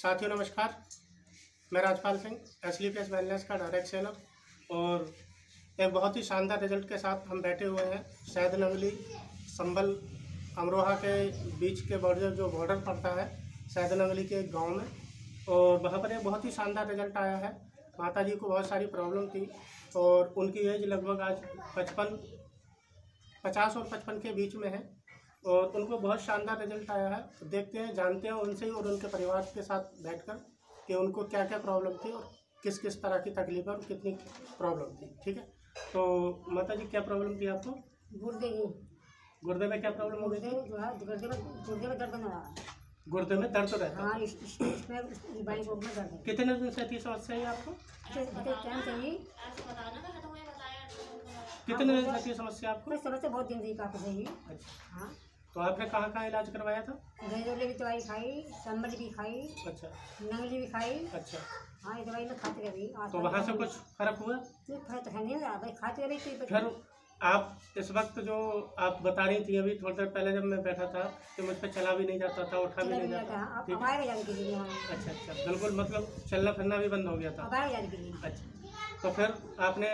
साथियों नमस्कार, मैं राजपाल सिंह एसलीपियस वेलनेस का डायरेक्शन और एक बहुत ही शानदार रिजल्ट के साथ हम बैठे हुए हैं शहद नंगली संभल अमरोहा के बीच के बॉर्डर जो बॉर्डर पड़ता है शहद नंगली के एक गाँव में, और वहाँ पर एक बहुत ही शानदार रिजल्ट आया है। माता जी को बहुत सारी प्रॉब्लम थी और उनकी एज लगभग आज 50 और 55 के बीच में है और उनको बहुत शानदार रिजल्ट आया है। देखते हैं, जानते हैं उनसे ही और उनके परिवार के साथ बैठकर कि उनको क्या क्या प्रॉब्लम थी और किस किस तरह की तकलीफ और कितनी प्रॉब्लम थी। ठीक है, तो माता जी क्या प्रॉब्लम थी आपको? गुर्दे की, गुर्दे में क्या प्रॉब्लम हो गई थी? गुर्दे में दर्द होने लगा, गुर्दे में दर्द रहता है। कितने दिन से थी समस्या ये आपको? कितने दिन से थी समस्या आपको? समस्या बहुत दिन से काफी रही। अच्छा, हाँ, तो आपने कहाँ कहाँ इलाज करवाया था? घरेलू भी दवाई खाई, संभल भी खाई, अच्छा, नंगली भी खाई, अच्छा, हाँ, ये दवाई में खाते रही। तो वहाँ से कुछ फर्क हुआ? फर्क नहीं, खाते रही। फिर आप इस वक्त जो आप बता रही थी अभी थोड़ी देर पहले जब मैं बैठा था कि मुझ पर चला भी नहीं जाता था, उठा भी नहीं जाता था। अच्छा अच्छा, बिल्कुल, मतलब चलना फिरना भी बंद हो गया था। अच्छा, तो फिर आपने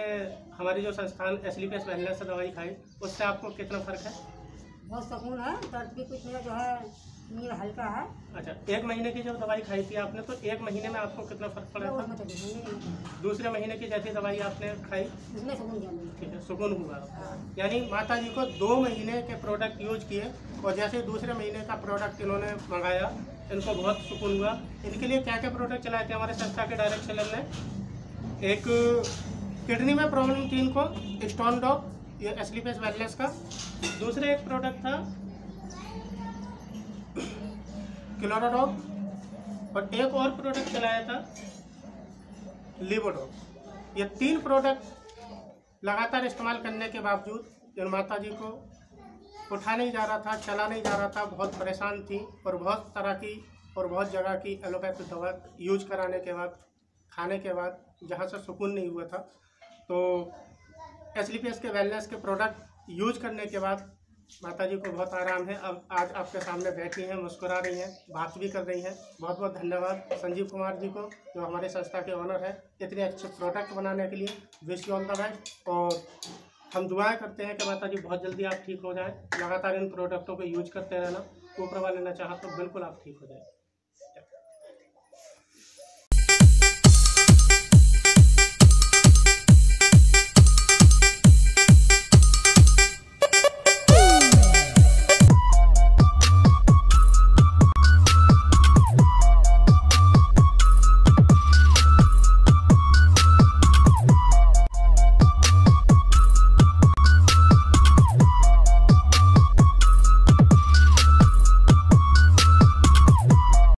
हमारी जो संस्थान एसलीपीएस वेलनेस से दवाई खाई, उससे आपको कितना फ़र्क है? बहुत सुकून है, दर्द भी कुछ मेरा जो है हल्का है। अच्छा, एक महीने की जब दवाई खाई थी आपने, तो एक महीने में आपको कितना फ़र्क पड़ा था? दूसरे महीने की जैसी दवाई आपने खाई, ठीक है, सुकून हुआ। यानी माता जी को 2 महीने के प्रोडक्ट यूज किए और जैसे दूसरे महीने का प्रोडक्ट इन्होंने मंगाया, इनको बहुत सुकून हुआ। इनके लिए क्या क्या प्रोडक्ट चलाए थे हमारे संस्था के डायरेक्टर ने? एक किडनी में प्रॉब्लम थी इनको, स्टोन डॉग एसलीपियस वायरलेस का। दूसरे एक प्रोडक्ट था क्लोराडो, और एक और प्रोडक्ट चलाया था लिवोडोप। ये 3 प्रोडक्ट लगातार इस्तेमाल करने के बावजूद माता जी को उठा नहीं जा रहा था, चला नहीं जा रहा था, बहुत परेशान थी। और बहुत तरह की और बहुत जगह की एलोपैथिक दवा यूज कराने के बाद, खाने के बाद जहाँ से सुकून नहीं हुआ था, तो एसलीपियस के वेलनेस के प्रोडक्ट यूज करने के बाद माता जी को बहुत आराम है। अब आज आपके सामने बैठी हैं, मुस्कुरा रही हैं, बात भी कर रही हैं। बहुत बहुत धन्यवाद संजीव कुमार जी को, जो हमारे संस्था के ओनर हैं, इतने अच्छे प्रोडक्ट बनाने के लिए। Wish you all the best, और हम दुआएं करते हैं कि माता जी बहुत जल्दी आप ठीक हो जाएं। लगातार इन प्रोडक्टों को यूज करते रहना, ऊपर वाले ना चाह तो बिल्कुल आप ठीक हो जाएँ।